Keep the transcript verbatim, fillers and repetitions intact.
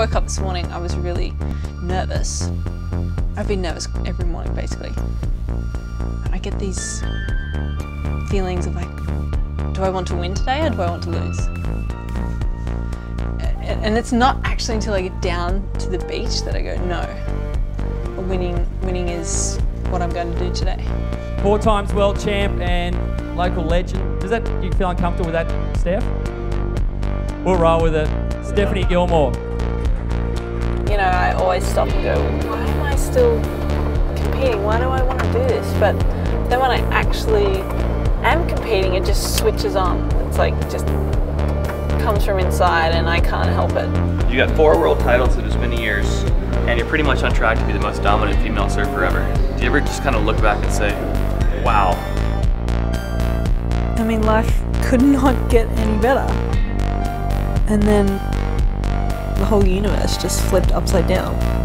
woke up this morning, I was really nervous. I've been nervous every morning, basically. I get these feelings of like, do I want to win today or do I want to lose? And it's not actually until I get down to the beach that I go, no, winning, winning is what I'm going to do today. Four times world champ and local legend. Does that, you feel uncomfortable with that, Steph? We'll roll with it. Stephanie Gilmore. You know, I always stop and go, why am I still competing? Why do I want to do this? But then when I actually am competing, it just switches on. It's like, just comes from inside and I can't help it. You got four world titles in as many years and you're pretty much on track to be the most dominant female surfer ever. Do you ever just kind of look back and say, wow? I mean, life could not get any better. And then the whole universe just flipped upside down.